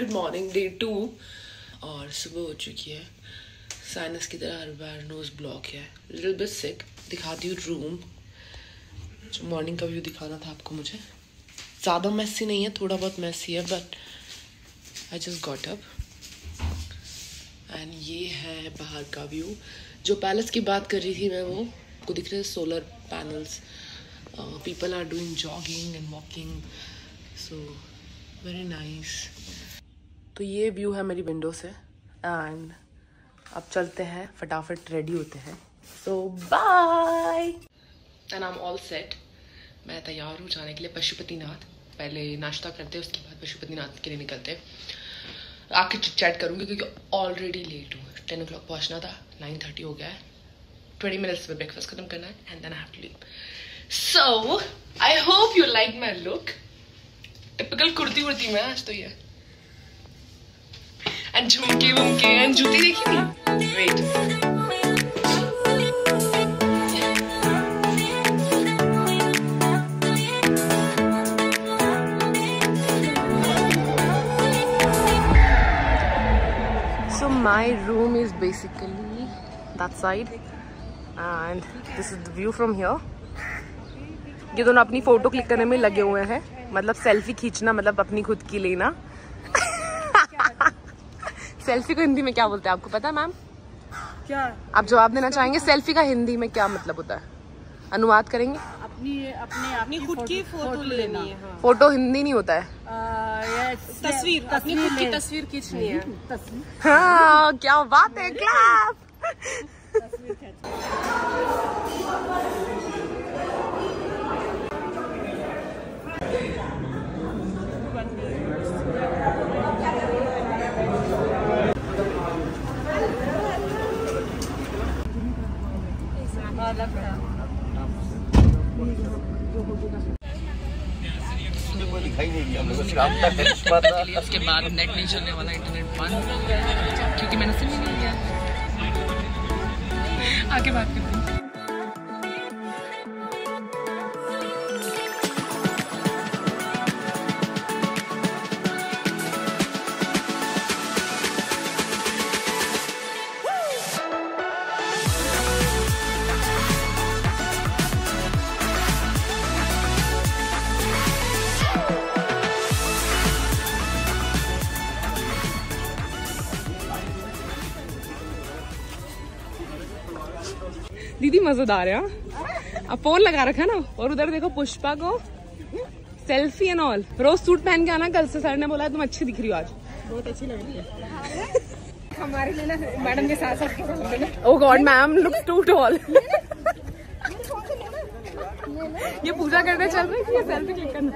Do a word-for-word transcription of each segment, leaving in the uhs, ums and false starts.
Good morning day to और सुबह हो चुकी है। साइनस की तरह हर बार नोज ब्लॉक है, लिटिल बिट सिक। दिखाती हूँ रूम, मॉर्निंग का व्यू दिखाना था आपको। मुझे ज़्यादा मैसी नहीं है, थोड़ा बहुत मैसी है, but I just got up. And ये है बाहर का व्यू। जो पैलेस की बात कर रही थी मैं, वो आपको दिख रहे हैं solar panels. People are doing jogging and walking, so very nice. तो ये व्यू है मेरी विंडो से। एंड अब चलते हैं, फटाफट रेडी होते हैं। So bye. And I am all set. मैं तैयार हूँ जाने के लिए पशुपतिनाथ। पहले नाश्ता करते हैं, उसके बाद पशुपतिनाथ के लिए निकलते हैं। आके चिट-चैट करूँगी क्योंकि ऑलरेडी लेट हूँ। टेन ओ क्लॉक पहुँचना था, नाइन थर्टी हो गया है। ट्वेंटी मिनट्स में ब्रेकफास्ट खत्म करना है and then I have to leave. So I hope you like my look. Typical kurti kurti में आज तो ये एंड झुमके वुमके एंड जूती देखी नहीं। Wait My room is basically that side, and this is the view from here. ये दोनों अपनी फोटो क्लिक करने में लगे हुए हैं, मतलब सेल्फी खींचना, मतलब अपनी खुद की लेना। सेल्फी को हिंदी में क्या बोलते हैं आपको पता है मैम? क्या आप जवाब देना चाहेंगे? सेल्फी का हिंदी में क्या मतलब होता है? अनुवाद करेंगे? अपनी अपने अपनी खुद की फोटो लेनी है। फोटो हिंदी नहीं होता है, तस्वीर, अपनी खुद की तस्वीर खींचनी है। हाँ, क्या बात है, क्लास। उसके बाद नेट नहीं चलने वाला, इंटरनेट बंद, क्योंकि मैंने सिम नहीं लिया। आगे बात करते हैं। दीदी मजेदार है। अब फोन लगा रखा है ना। और उधर देखो पुष्पा को सेल्फी एंड ऑल। रोज सूट पहन के आना, कल से सर ने बोला तुम अच्छी दिख रही हो आज। बहुत अच्छी लग रही है। हमारे लिए ना मैडम के साथ साथ। Oh god ma'am looks too tall. ये पूजा करने चल रही है, सेल्फी क्लिक करना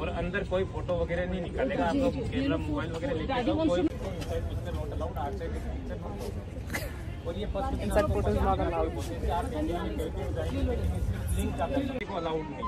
और अंदर कोई फोटो वगैरह नहीं निकालेगा। आप लोग कैमरा मोबाइल वगैरह लेके जाओ, कोई picture not allowed. Outside picture not. और ये personal photos not allowed. Link करने को अलाउड नहीं,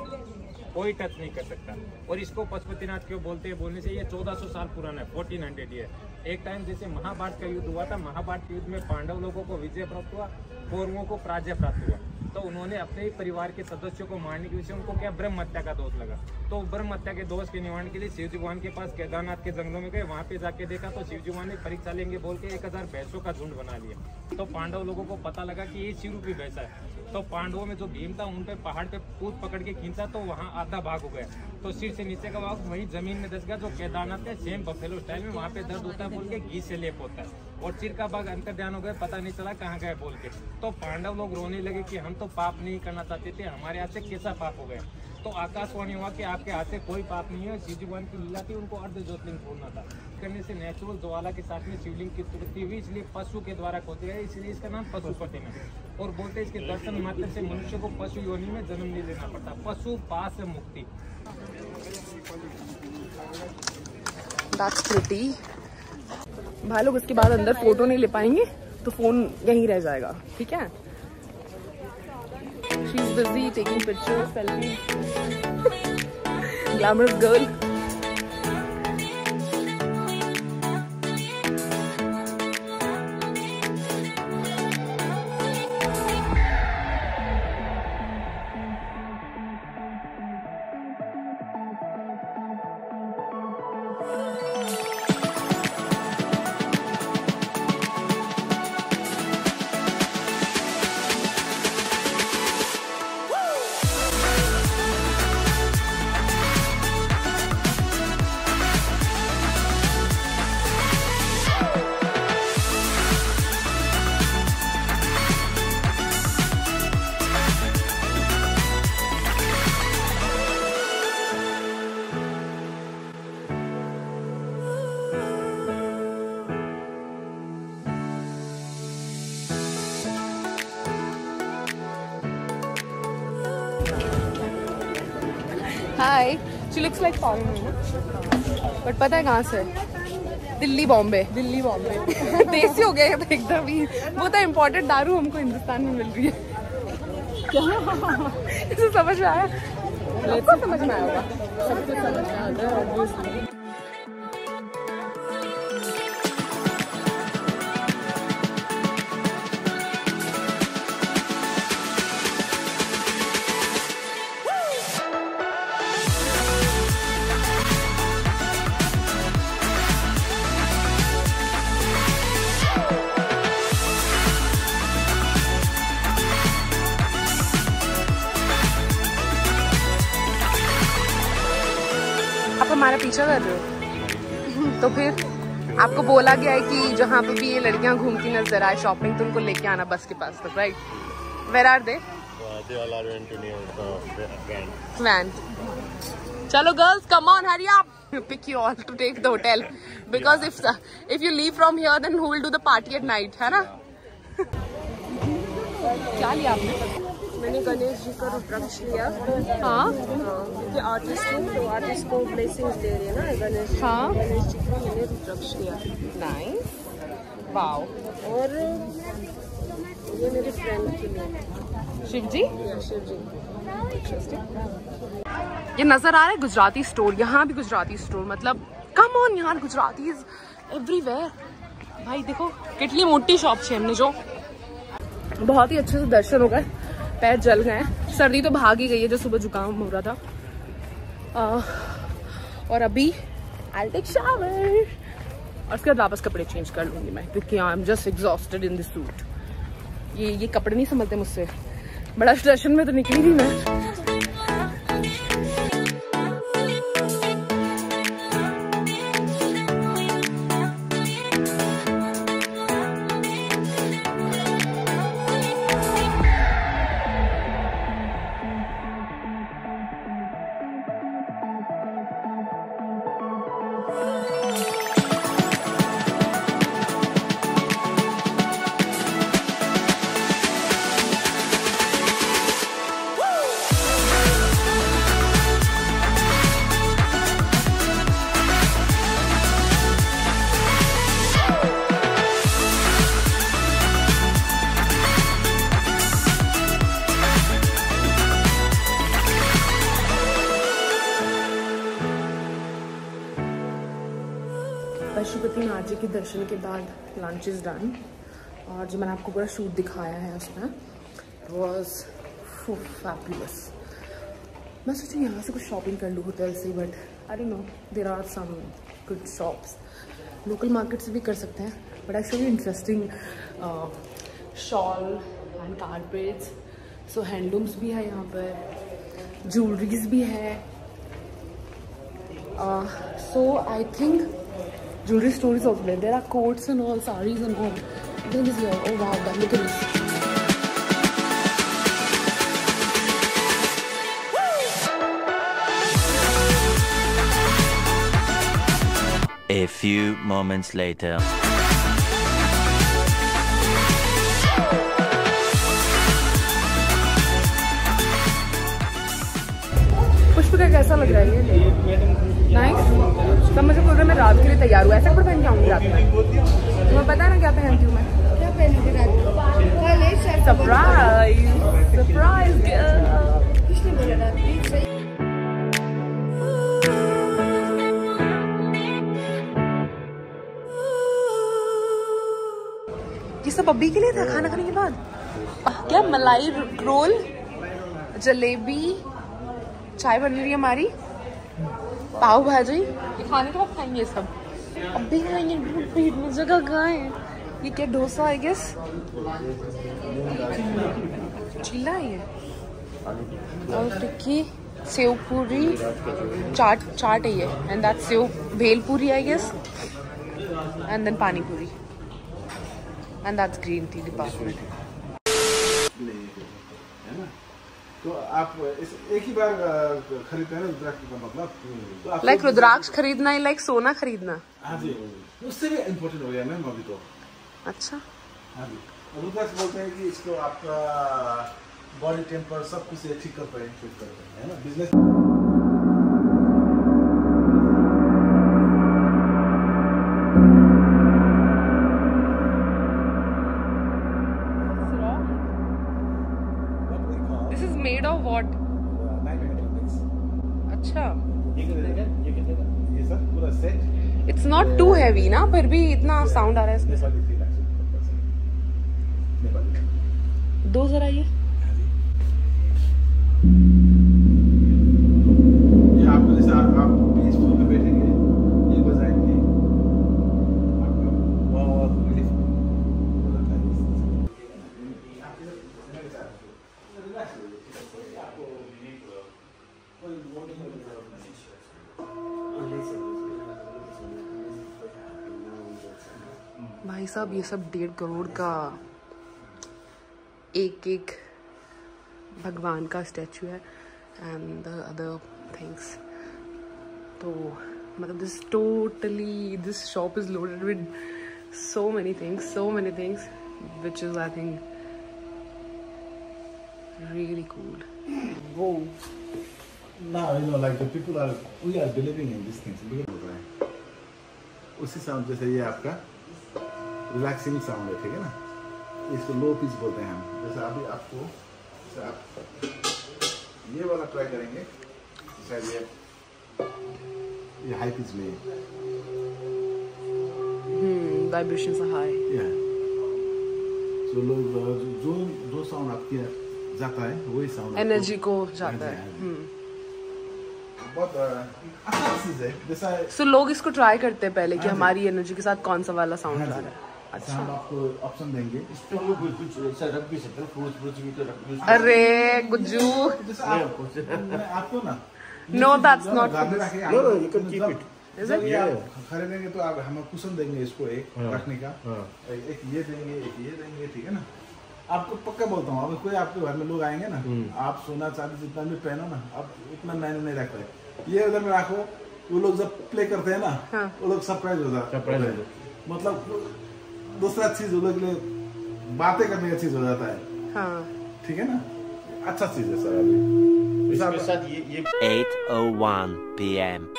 कोई टच नहीं कर सकता। और इसको पशुपतिनाथ क्यों बोलते हैं? बोलने से ये चौदह सौ साल पुराना है, फोर्टीन हंड्रेड ईयर। एक टाइम जैसे महाभारत का युद्ध हुआ था, महाभारत युद्ध में पांडव लोगों को विजय प्राप्त हुआ, कौरवों को पराजय प्राप्त हुआ। तो उन्होंने अपने ही परिवार के सदस्यों को मारने के विषय उनको क्या ब्रह्म हत्या का दोष लगा। तो ब्रह्म हत्या के दोष के निवारण के लिए शिव जी भगवान के पास केदारनाथ के जंगलों में गए। वहाँ पे जाके देखा तो शिव जी भगवान ने परीक्षा लेंगे बोल के एक हजार भैंसों का झुंड बना लिया। तो पांडव लोगों को पता लगा कि ये शिव रूपी भैंसा है। तो पांडवों में जो भीम था उन पे पहाड़ पे पूत पकड़ के खींचा तो वहाँ आधा भाग हो गया। तो सिर से नीचे का भाग वही जमीन में धस गया। जो केदारनाथ है सेम बफेलो स्टाइल में, वहाँ पे दर्द होता है बोल के घी से लेप होता है। और सिर का भाग अंतर्ध्यान हो गया, पता नहीं चला कहाँ गया बोल के। तो पांडव लोग रोने लगे कि हम तो पाप नहीं करना चाहते थे, हमारे हाथ से कैसा पाप हो गया। तो आकाशवाणी हुआ कि आपके हाथ से कोई पाप नहीं है। शिव जी भगवान की लीला थी, उनको अर्ध ज्योतिर्लिंग खोलना था, करने से नेचुरल ज्वाला के साथ में शिवलिंग की उत्पत्ति हुई, इसलिए पशु के द्वारा खोदी गई, इसलिए इसका नाम पशुपतिनाथ। और बोलते हैं इसके दर्शन मात्र से मनुष्य को पशु योनि में जन्म नहीं लेना पड़ता, पशु पास मुक्ति। भाई लोग उसके बाद अंदर फोटो नहीं ले पाएंगे तो फोन यहीं रह जाएगा, ठीक है? She is busy taking pictures, selfies. Glamorous girl. Hi. She looks like foreigner, but पता है कहाँ से? दिल्ली बॉम्बे। दिल्ली बॉम्बे। देसी हो गए एकदम ही। वो तो इम्पोर्टेड दारू हमको हिंदुस्तान में मिल रही है। इसे समझ में आया? सबको समझ में आया होगा। सबको समझ में आया। हमारा पीछा कर रहे हो तो फिर आपको बोला गया है कि जहाँ पे भी ये लड़कियाँ घूमती नजर आए शॉपिंग तो उनको लेके आना बस के पास तक, राइट? Where are they? चलो girls, come on, hurry up, pick you all to take the hotel because if if you leave from here then who will do the party at night, है ना? क्या लिया आपने? मैंने गणेश जी का रुद्राक्ष लिया। हाँ, क्योंकि आर्टिस्ट हूँ तो आर्टिस्ट को ब्लेसिंग्स दे रही है ना गणेश। हाँ, गणेश जी का मैंने रुद्राक्ष लिया। Nice, wow. और ये मेरे फ्रेंड के लिए शिव जी, शिव जी। ये नजर आ रहा है गुजराती स्टोर, यहाँ भी गुजराती स्टोर, मतलब कम ऑन यार, गुजराती इज एवरीवेयर। भाई देखो कितनी मोटी शॉप है हमने, जो बहुत ही अच्छे से दर्शन हो गए, पैर जल गए, सर्दी तो भाग ही गई है जो सुबह जुकाम हो रहा था। आ, और अभी आई टेक शावर और उसके बाद वापस कपड़े चेंज कर लूँगी मैं, क्योंकि I am just exhausted in this suit. ये ये कपड़े नहीं समझते मुझसे, बड़ा स्टेशन में तो निकली थी मैं। पशुपतिनाथ जी के दर्शन के बाद लंच इज डन, और जो मैंने आपको पूरा शूट दिखाया है उसमें वॉज फैबुलस। मैं सोचूं यहाँ से कुछ शॉपिंग कर लूँ होटल से, but I don't know, there are some good shops, local market से भी कर सकते हैं, but actually interesting shawl and carpets, so handlooms भी है यहाँ पर, ज्वेलरीज भी है। So I think jewelry store is over there, there are coats and all, sarees and all, there is here. Oh wow, that, look at this. A few moments later. Pushpika कैसा लग रहा है ये? Nice nice. समझ को मैं रात के लिए तैयार हूँ, ऐसा कपड़ा पहन के आऊँगी रात में। तुम्हें पता है ना क्या पहनती हूँ मैं? क्या पहनती रात को? सरप्राइज सरप्राइज किसने बोला रात में? ये सब अभी के लिए था, खाना खाने के बाद। क्या मलाई रोल, जलेबी, चाय बन रही है हमारी, पाव भाजी, ये खाने के बाद खाएंगे सब। अब भी खाएंगे, पेट में जगह कहाँ है? ये क्या डोसा आई गेस? चिल्ला है। और टिक्की, सेव पूरी, चाट चाट है ये, एंड दैट सेव भेल पूरी I guess, and then pani puri, and that's green tea department. तो आप इस एक ही बार खरीदते हैं रुद्राक्ष का, मतलब लाइक रुद्राक्ष खरीदना ही लाइक सोना खरीदना। हाँ जी, उससे भी इम्पोर्टेंट हो गया मैम अभी तो। अच्छा, हाँ जी, रुद्राक्ष बोलते हैं कि इसको आपका बॉडी टेम्पर सब कुछ ये ठीक करते हैं, ठीक करते हैं, है ना। Business it's not too heavy ना, फिर भी इतना साउंड आ रहा है इसमें। दो जरा ये भाई साहब, ये सब डेढ़ करोड़ का एक एक भगवान का स्टैचू है एंड द अदर थिंग्स। तो मतलब this totally this shop is loaded with so many things so many things which is I think really cool. वो Now you know, like the people are, we are believing in these things. उसी sound जैसे ये आपका relaxing sound है, ठीक है ना। इसको लो पिच बोलते हैं हम। जैसे अभी आपको जैसे आप ये वाला ट्राई करेंगे, जैसे ये ये हाई पिच में। Hmm, vibrations are high. Yeah. So लोग जो जो साउंड आपके जाता है वही साउंड एनर्जी को जाता है। हम्म, बहुत अच्छा चीज है। जैसा सो लोग इसको ट्राई करते हैं पहले कि हमारी एनर्जी के साथ कौन सा वाला साउंड आ रहा है। अच्छा, हम आपको ऑप्शन देंगे। इसको हम लोग कुछ ऐसा रख भी सकते हैं, फ्रूट फ्रूट भी तो रख भी सकते हैं। अरे गुज्जू, आपको ना, no that's not, no no, you can keep it. खरीदेंगे तो आप हमें कुशन देंगे इसको एक रखने का, एक ये देंगे, एक ये देंगे, ठीक है ना। आपको पक्का बोलता हूँ, कोई आपके घर में लोग आएंगे ना, आप सोना चांदी जितना भी पहनो ना, आप उतना मैंने नहीं रख रहे, ये उधर में रखो। वो लोग जब प्ले करते हैं ना, हाँ। वो लोग सरप्राइज हो जाता है, मतलब दूसरा चीज, वो लोग के लिए बातें करने का चीज हो जाता है, हाँ। ठीक है ना, अच्छा चीज है सर। इसके साथ ये ये eight oh one p m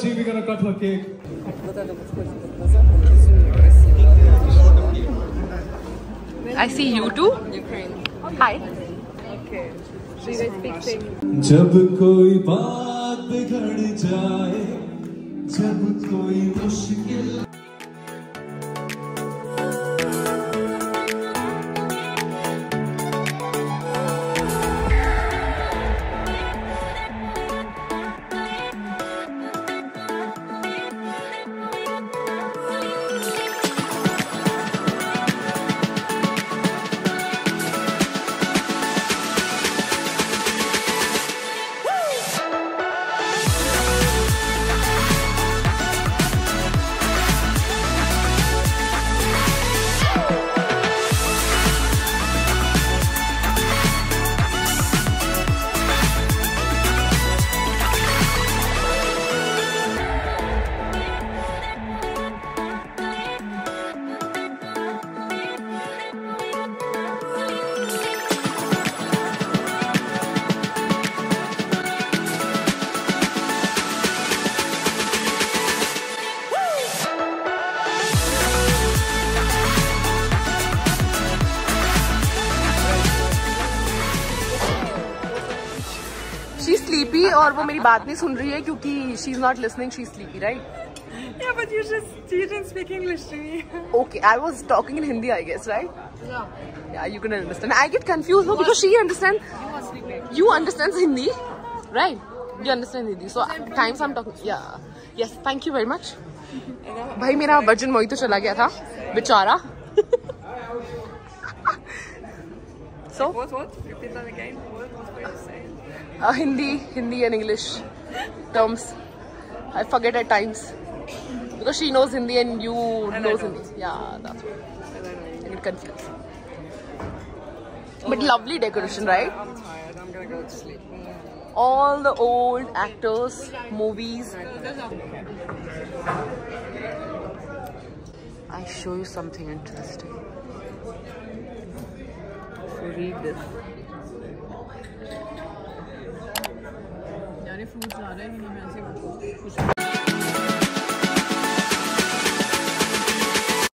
जी भी करना कट लगे। I see you too. Hi. Okay. So you guys speak English. जब कोई बात बिगड़ जाए, जब कोई मुश्किल और वो मेरी बात नहीं सुन रही है क्योंकि she is not listening, she is sleepy, right. Yeah, but you just you didn't speak English to me. Okay, I was talking in Hindi, I guess, right? Yeah. Yeah, you can understand. I get confused though, because she understands. You are speaking. You understands Hindi, right? You understand Hindi. So at times I'm talking. Yeah. Yes. Thank you very much. भाई मेरा virgin mojito चला गया था, बेचारा. So what? What? Repeat that again. What was going to say? Uh, Hindi, Hindi and English terms. I forget at times. Because she knows Hindi and you and knows Hindi. Yeah, that's right. I get confused. But lovely decoration, right? I'm tired. I'm gonna go to sleep. All the old actors, movies. I show you something interesting. So read this. यारे fruits आ रहे हैं इन्हें मैं ऐसे